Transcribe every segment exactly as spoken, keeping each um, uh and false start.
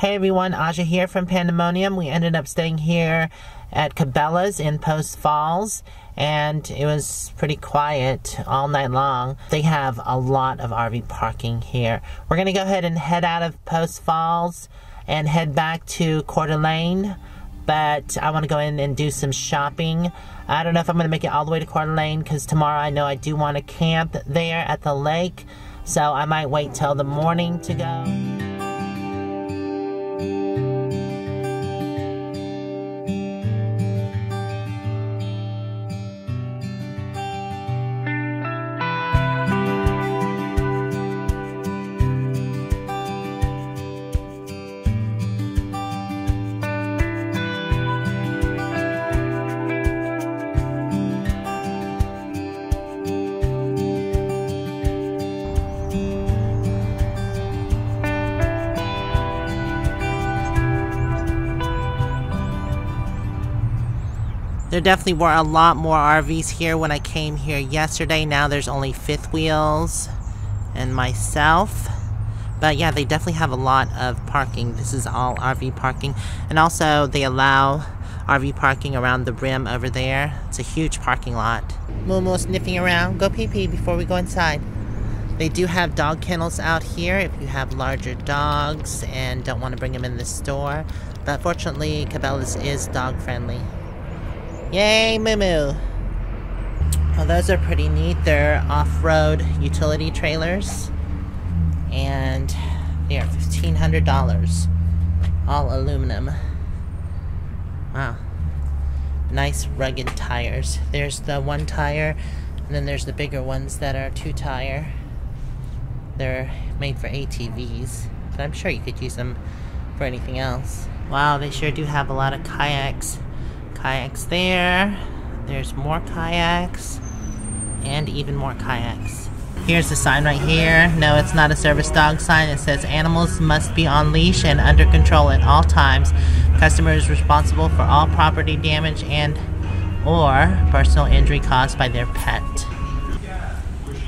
Hey everyone, Aja here from Pandemonium. We ended up staying here at Cabela's in Post Falls, and it was pretty quiet all night long. They have a lot of R V parking here. We're going to go ahead and head out of Post Falls and head back to Coeur d'Alene, but I want to go in and do some shopping. I don't know if I'm going to make it all the way to Coeur d'Alene because tomorrow I know I do want to camp there at the lake, so I might wait till the morning to go. There definitely were a lot more R Vs here when I came here yesterday. Now there's only fifth wheels and myself. But yeah, they definitely have a lot of parking. This is all R V parking. And also they allow R V parking around the rim over there. It's a huge parking lot. Momo sniffing around. Go pee pee before we go inside. They do have dog kennels out here if you have larger dogs and don't want to bring them in the store. But fortunately, Cabela's is dog friendly. Yay, Moo Moo! Well, those are pretty neat. They're off-road utility trailers, and they are fifteen hundred dollars. All aluminum. Wow. Nice rugged tires. There's the one tire, and then there's the bigger ones that are two tire. They're made for A T Vs, but I'm sure you could use them for anything else. Wow, they sure do have a lot of kayaks. Kayaks there, there's more kayaks, and even more kayaks. Here's the sign right here. No, it's not a service dog sign. It says animals must be on leash and under control at all times. Customer is responsible for all property damage and or personal injury caused by their pet.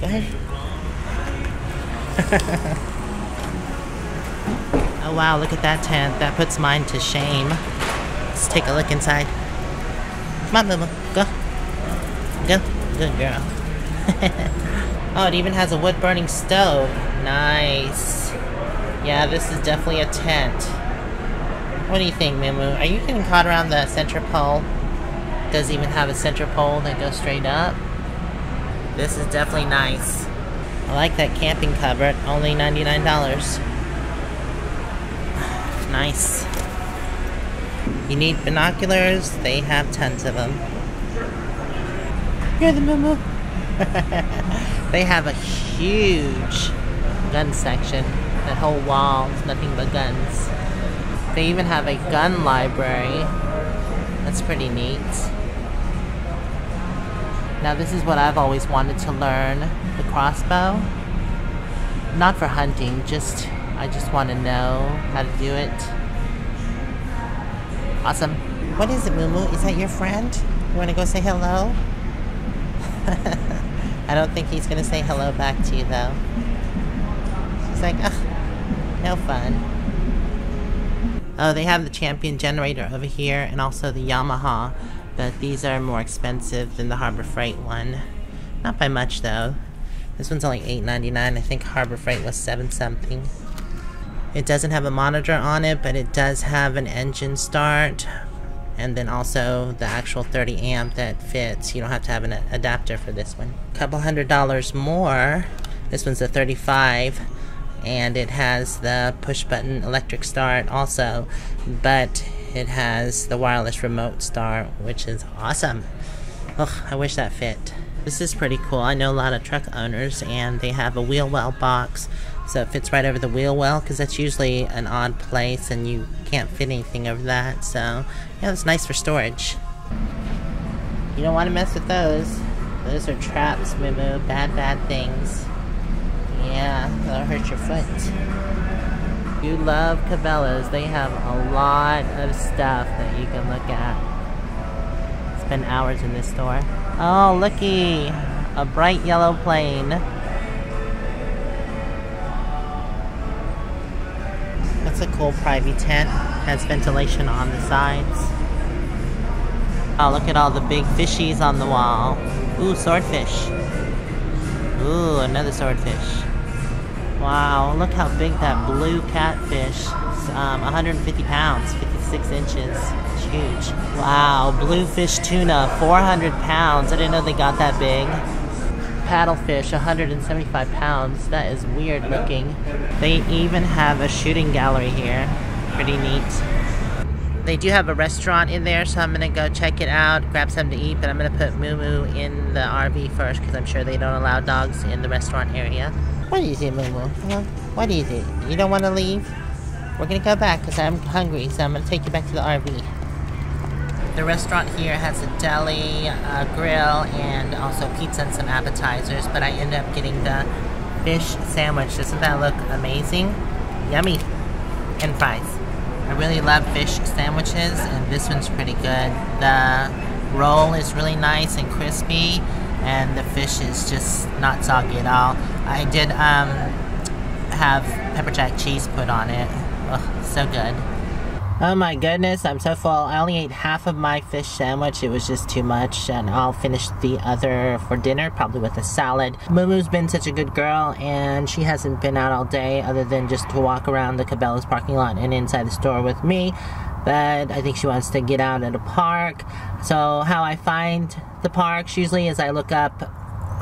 Go ahead. Oh wow, look at that tent. That puts mine to shame. Let's take a look inside. Come on, Momo. Go. Go. Good girl. Oh, it even has a wood-burning stove. Nice. Yeah, this is definitely a tent. What do you think, Momo? Are you getting caught around the center pole? It does even have a center pole that goes straight up. This is definitely nice. I like that camping cupboard. Only ninety-nine dollars. Nice. You need binoculars, they have tons of them. You're the Moo-Moo. They have a huge gun section. That whole wall is nothing but guns. They even have a gun library. That's pretty neat. Now this is what I've always wanted to learn, the crossbow. Not for hunting, just I just want to know how to do it. Awesome. What is it, Moomoo? Is that your friend? You want to go say hello? I don't think he's going to say hello back to you, though. He's like, oh, no fun. Oh, they have the Champion generator over here and also the Yamaha, but these are more expensive than the Harbor Freight one. Not by much, though. This one's only eight ninety-nine. I think Harbor Freight was seven something. It doesn't have a monitor on it, but it does have an engine start, and then also the actual thirty amp that fits. You don't have to have an adapter for this one. A couple hundred dollars more. This one's a thirty-five, and it has the push button electric start also, but it has the wireless remote start, which is awesome. Ugh, I wish that fit. This is pretty cool. I know a lot of truck owners, and they have a wheel well box. So it fits right over the wheel well, because that's usually an odd place and you can't fit anything over that. So, yeah, it's nice for storage. You don't want to mess with those. Those are traps, Moo-Moo. Bad, bad things. Yeah, that'll hurt your foot. You love Cabela's. They have a lot of stuff that you can look at. Spend hours in this store. Oh, looky! A bright yellow plane. That's a cool private tent. Has ventilation on the sides. Oh, look at all the big fishies on the wall. Ooh, swordfish. Ooh, another swordfish. Wow, look how big that blue catfish is. Um, one hundred fifty pounds, fifty-six inches. It's huge. Wow, bluefish tuna, four hundred pounds. I didn't know they got that big. Paddlefish, one hundred seventy-five pounds. That is weird looking. They even have a shooting gallery here. Pretty neat. They do have a restaurant in there, so I'm gonna go check it out, grab something to eat, but I'm gonna put Moo Moo in the R V first because I'm sure they don't allow dogs in the restaurant area. What is it, Moo Moo? Huh? What is it? You don't want to leave? We're going to go back because I'm hungry, so I'm going to take you back to the R V. The restaurant here has a deli, a grill, and also pizza and some appetizers, but I ended up getting the fish sandwich. Doesn't that look amazing? Yummy! And fries. I really love fish sandwiches, and this one's pretty good. The roll is really nice and crispy, and the fish is just not soggy at all. I did um, have pepper jack cheese put on it. Oh, so good. Oh my goodness, I'm so full. I only ate half of my fish sandwich. It was just too much, and I'll finish the other for dinner, probably with a salad. Moo Moo's been such a good girl, and she hasn't been out all day other than just to walk around the Cabela's parking lot and inside the store with me. But I think she wants to get out at a park. So how I find the parks usually is I look up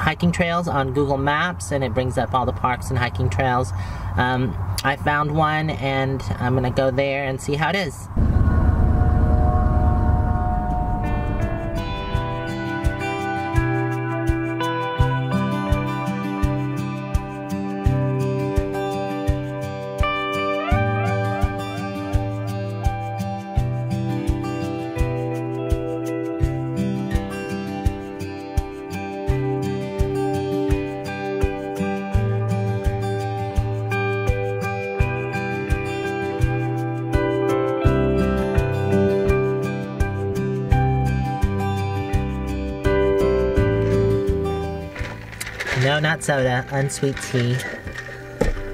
hiking trails on Google Maps, and it brings up all the parks and hiking trails. Um, I found one, and I'm gonna go there and see how it is. No, not soda, unsweet tea.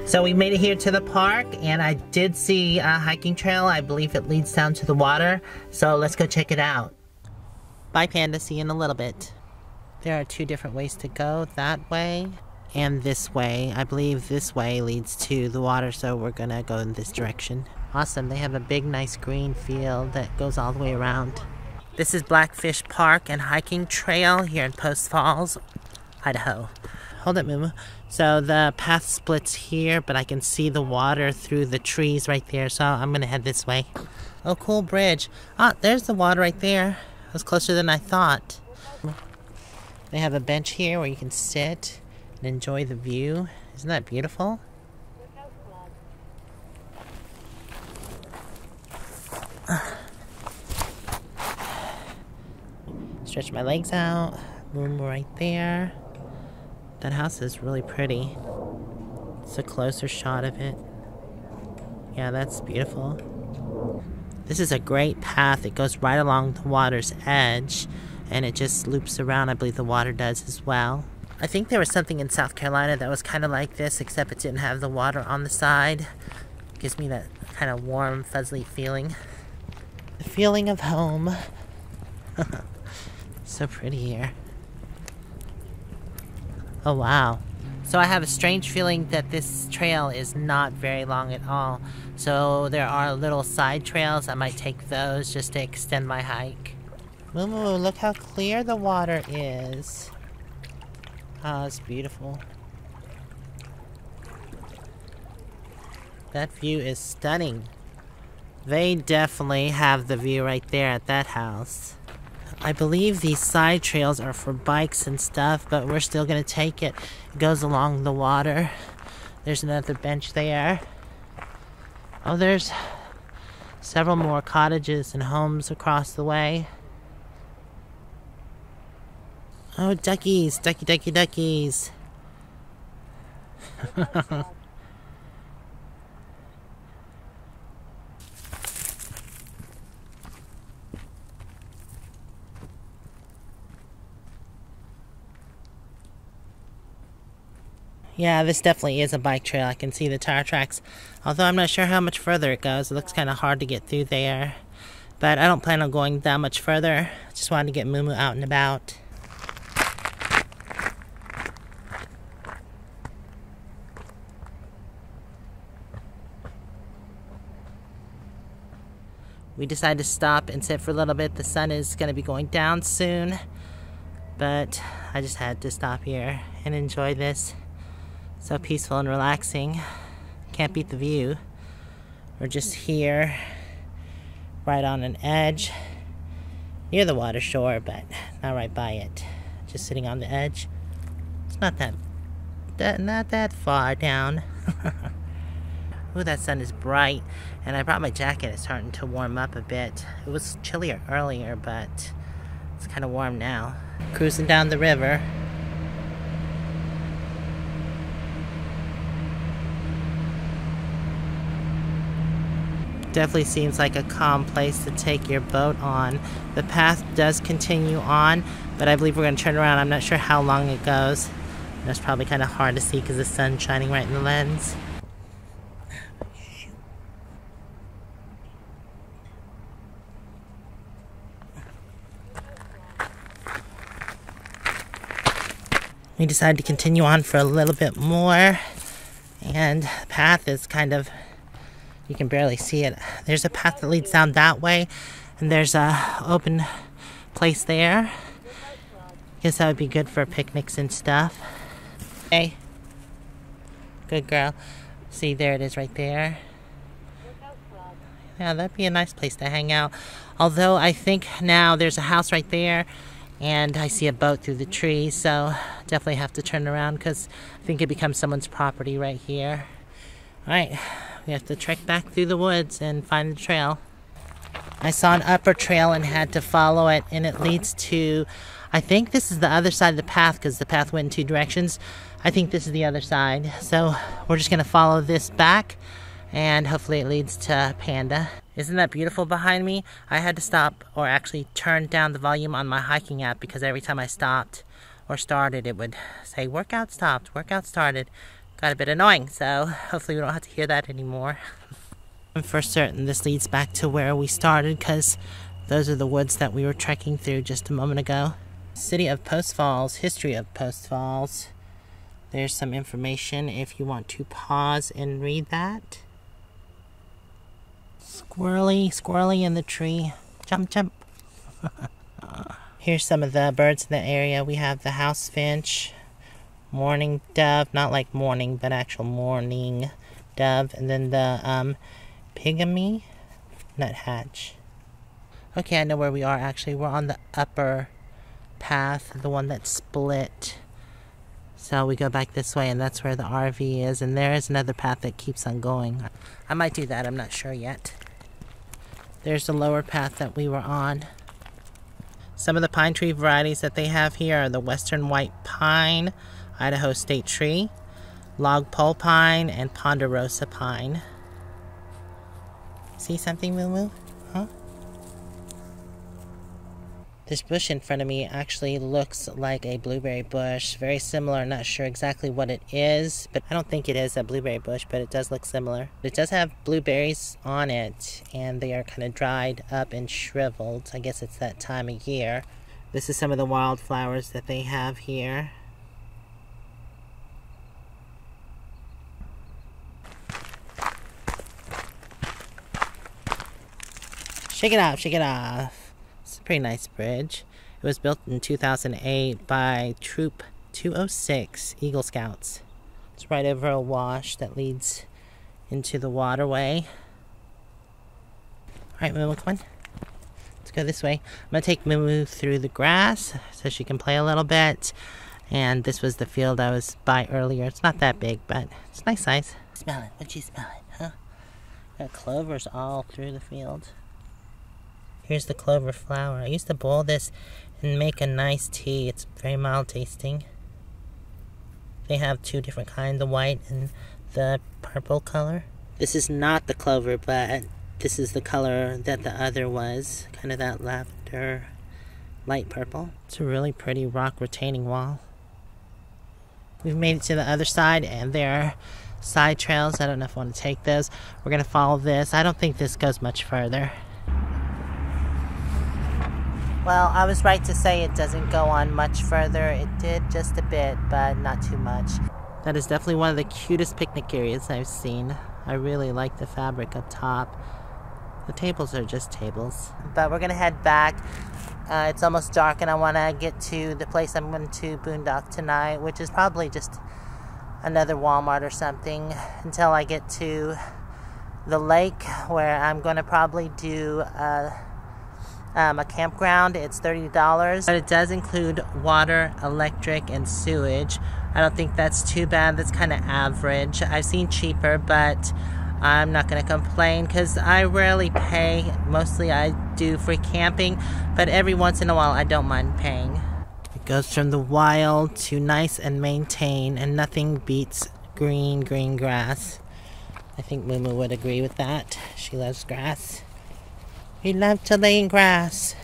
So we made it here to the park, and I did see a hiking trail. I believe it leads down to the water, so let's go check it out. Bye, Panda, see you in a little bit. There are two different ways to go, that way and this way. I believe this way leads to the water, so we're gonna go in this direction. Awesome, they have a big, nice green field that goes all the way around. This is Blackfish Park and Hiking Trail here in Post Falls, Idaho. Hold it, Moo Moo. So the path splits here, but I can see the water through the trees right there, so I'm gonna head this way. Oh, cool bridge. Ah, there's the water right there. It was closer than I thought. They have a bench here where you can sit and enjoy the view. Isn't that beautiful? Stretch my legs out. Moo Moo right there. That house is really pretty. It's a closer shot of it. Yeah, that's beautiful. This is a great path. It goes right along the water's edge, and it just loops around. I believe the water does as well. I think there was something in South Carolina that was kind of like this, except it didn't have the water on the side. It gives me that kind of warm, fuzzy feeling. The feeling of home. So pretty here. Oh wow. So I have a strange feeling that this trail is not very long at all. So there are little side trails. I might take those just to extend my hike. Moo Moo, look how clear the water is. Oh, it's beautiful. That view is stunning. They definitely have the view right there at that house. I believe these side trails are for bikes and stuff, but we're still gonna take it. It goes along the water. There's another bench there. Oh, there's several more cottages and homes across the way. Oh, duckies, ducky, ducky, duckies. Yeah, this definitely is a bike trail. I can see the tire tracks. Although I'm not sure how much further it goes. It looks kind of hard to get through there. But I don't plan on going that much further. Just wanted to get Mumu out and about. We decided to stop and sit for a little bit. The sun is going to be going down soon. But I just had to stop here and enjoy this. So peaceful and relaxing. Can't beat the view. We're just here, right on an edge, near the water shore, but not right by it. Just sitting on the edge. It's not that, that not that far down. Ooh, that sun is bright, and I brought my jacket. It's starting to warm up a bit. It was chillier earlier, but it's kind of warm now. Cruising down the river. Definitely seems like a calm place to take your boat on. The path does continue on, but I believe we're going to turn around. I'm not sure how long it goes. That's probably kind of hard to see because the sun's shining right in the lens. We decided to continue on for a little bit more, and the path is kind of, you can barely see it. There's a path that leads down that way, and there's an open place there. Guess that would be good for picnics and stuff. Hey, good girl. See, there it is right there. Yeah, that'd be a nice place to hang out. Although I think now there's a house right there, and I see a boat through the trees, so definitely have to turn around because I think it becomes someone's property right here. All right. We have to trek back through the woods and find the trail. I saw an upper trail and had to follow it, and it leads to, I think this is the other side of the path because the path went in two directions. I think this is the other side. So we're just gonna follow this back, and hopefully it leads to Panda. Isn't that beautiful behind me? I had to stop, or actually turn down the volume on my hiking app, because every time I stopped or started, it would say workout stopped, workout started. Got a bit annoying, so hopefully we don't have to hear that anymore. I'm for certain this leads back to where we started, because those are the woods that we were trekking through just a moment ago. City of Post Falls, history of Post Falls. There's some information if you want to pause and read that. Squirrely, squirrely in the tree. Jump, jump. Here's some of the birds in the area. We have the house finch, morning dove, not like morning, but actual morning dove, and then the um, pygmy nuthatch. Okay, I know where we are actually. We're on the upper path, the one that's split. So we go back this way, and that's where the R V is, and there is another path that keeps on going. I might do that, I'm not sure yet. There's the lower path that we were on. Some of the pine tree varieties that they have here are the western white pine, Idaho state tree, log pole pine, and ponderosa pine. See something, Mumu? Huh? This bush in front of me actually looks like a blueberry bush. Very similar, not sure exactly what it is, but I don't think it is a blueberry bush, but it does look similar. It does have blueberries on it, and they are kind of dried up and shriveled. I guess it's that time of year. This is some of the wildflowers that they have here. Shake it off, shake it off. It's a pretty nice bridge. It was built in two thousand eight by Troop two oh six Eagle Scouts. It's right over a wash that leads into the waterway. Alright, Mumu, come on. Let's go this way. I'm going to take Mumu through the grass so she can play a little bit. And this was the field I was by earlier. It's not that big, but it's nice size. Smell it. What you smelling, huh? Got clovers all through the field. Here's the clover flower. I used to boil this and make a nice tea. It's very mild tasting. They have two different kinds, the white and the purple color. This is not the clover, but this is the color that the other was. Kind of that lavender, light purple. It's a really pretty rock retaining wall. We've made it to the other side, and there are side trails. I don't know if I want to take those. We're going to follow this. I don't think this goes much further. Well, I was right to say it doesn't go on much further. It did just a bit, but not too much. That is definitely one of the cutest picnic areas I've seen. I really like the fabric up top. The tables are just tables. But we're going to head back. Uh, it's almost dark, and I want to get to the place I'm going to boondock tonight, which is probably just another Walmart or something, until I get to the lake, where I'm going to probably do... Uh, Um, a campground. It's thirty dollars, but it does include water, electric, and sewage. I don't think that's too bad. That's kind of average. I've seen cheaper, but I'm not going to complain because I rarely pay. Mostly I do free camping, but every once in a while I don't mind paying. It goes from the wild to nice and maintained, and nothing beats green, green grass. I think Mumu would agree with that. She loves grass. We love to lay in grass.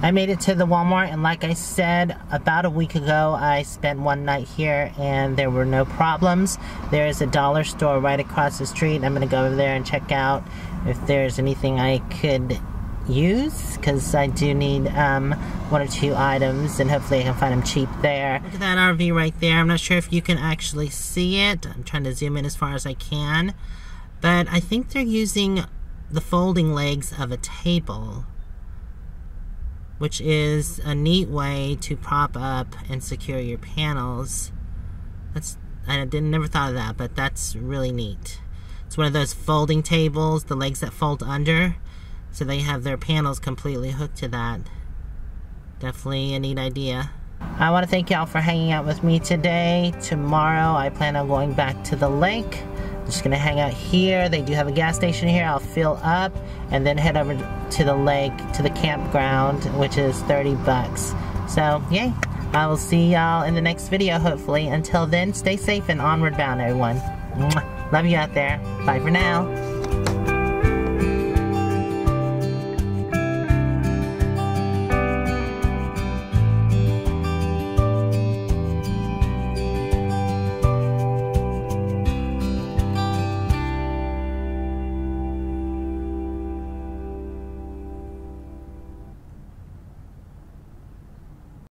I made it to the Walmart, and like I said, about a week ago, I spent one night here and there were no problems. There is a dollar store right across the street. I'm gonna go over there and check out if there's anything I could use, because I do need um, one or two items, and hopefully I can find them cheap there. Look at that R V right there. I'm not sure if you can actually see it. I'm trying to zoom in as far as I can, but I think they're using the folding legs of a table, which is a neat way to prop up and secure your panels. That's, I didn't never thought of that, but that's really neat. It's one of those folding tables, the legs that fold under, so they have their panels completely hooked to that. Definitely a neat idea. I want to thank y'all for hanging out with me today. Tomorrow I plan on going back to the lake. Just gonna hang out here. They do have a gas station here. I'll fill up and then head over to the lake, to the campground, which is thirty bucks. So yay, I will see y'all in the next video, hopefully. Until then, stay safe and onward bound, everyone. Mwah. Love you out there. Bye for now.